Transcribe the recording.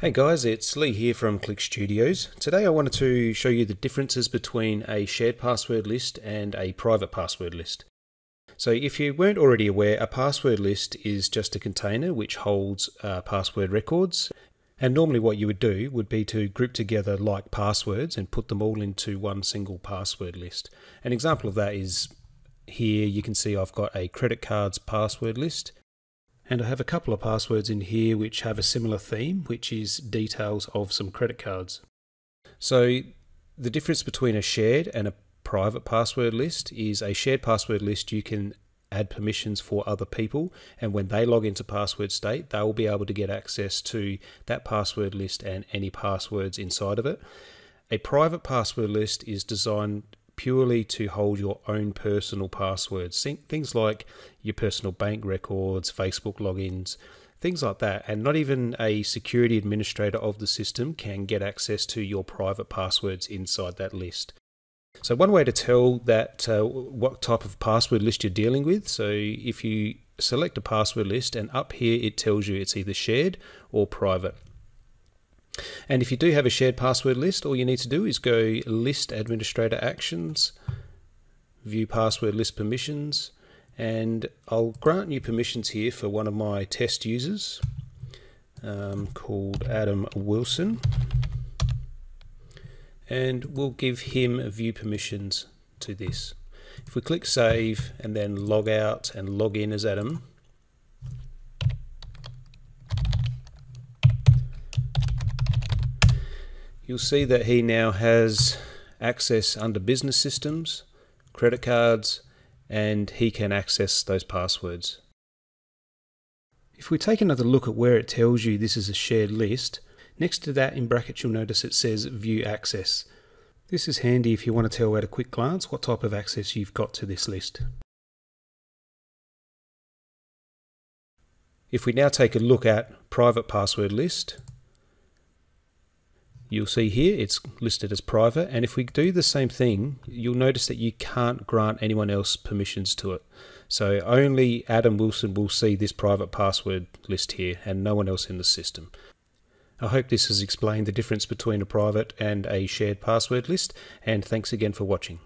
Hey guys, it's Lee here from Click Studios. Today I wanted to show you the differences between a shared password list and a private password list. So if you weren't already aware, a password list is just a container which holds password records. And normally what you would do would be to group together like passwords and put them all into one single password list. An example of that is here you can see I've got a credit cards password list. And I have a couple of passwords in here which have a similar theme, which is details of some credit cards. So the difference between a shared and a private password list is a shared password list you can add permissions for other people, and when they log into PasswordState, they will be able to get access to that password list and any passwords inside of it. A private password list is designed purely to hold your own personal passwords, things like your personal bank records, Facebook logins, things like that, and not even a security administrator of the system can get access to your private passwords inside that list. So one way to tell that what type of password list you're dealing with, so if you select a password list and up here it tells you it's either shared or private. And if you do have a shared password list, all you need to do is go List Administrator Actions, View Password List Permissions, and I'll grant new permissions here for one of my test users called Adam Wilson, and we'll give him view permissions to this. If we click Save and then log out and log in as Adam, you'll see that he now has access under business systems, credit cards, and he can access those passwords. If we take another look at where it tells you this is a shared list, next to that in brackets you'll notice it says View Access. This is handy if you want to tell at a quick glance what type of access you've got to this list. If we now take a look at Private Password List, you'll see here it's listed as private, and if we do the same thing you'll notice that you can't grant anyone else permissions to it. So only Adam Wilson will see this private password list here and no one else in the system. I hope this has explained the difference between a private and a shared password list, and thanks again for watching.